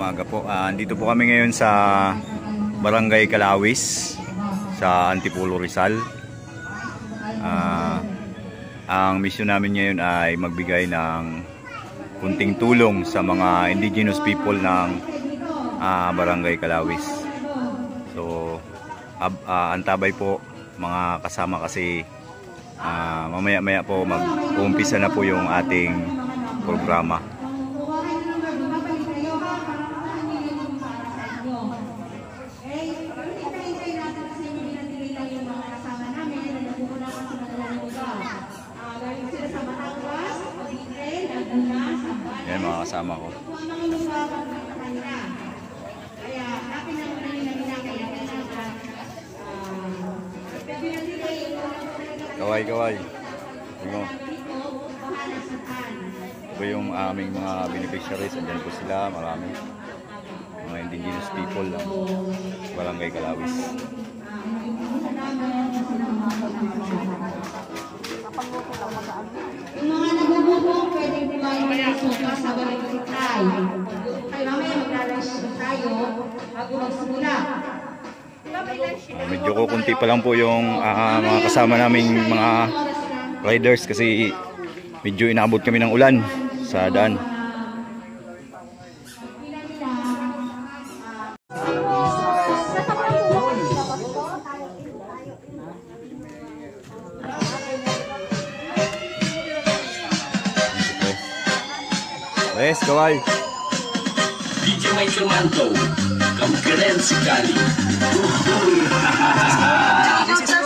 umaga po. Dito po kami ngayon sa Barangay Kalawis sa Antipolo Rizal. Ang misyon namin ngayon ay magbigay ng kunting tulong sa mga indigenous people ng Barangay Kalawis. So antabay po mga kasama kasi mamaya-maya po mag-uumpisa na po yung ating programa. Yan mga kasama ko. Kaway-kaway. Ito yung aming mga beneficiaries. Andyan po sila, marami. Mga indigenous people ng Barangay Kalawis. Yung mga nagbubuhok, pwede kumain ng sopa sa barangay tayo. Kaya mamaya maglalunch tayo bago magsimula. Medyo kukunti pa lang po yung mga kasama naming mga riders kasi medyo inaabot kami ng ulan sa daan. Yes, kawai. Video may tumanto. Kamkeren si Kali.